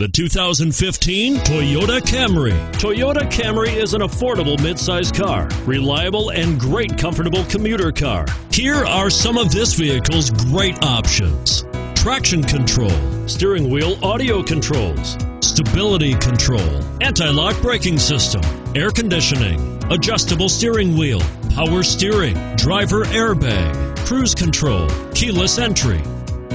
The 2015 Toyota Camry. Toyota Camry is an affordable midsize car, reliable and great comfortable commuter car. Here are some of this vehicle's great options: traction control, steering wheel audio controls, stability control, anti-lock braking system, air conditioning, adjustable steering wheel, power steering, driver airbag, cruise control, keyless entry.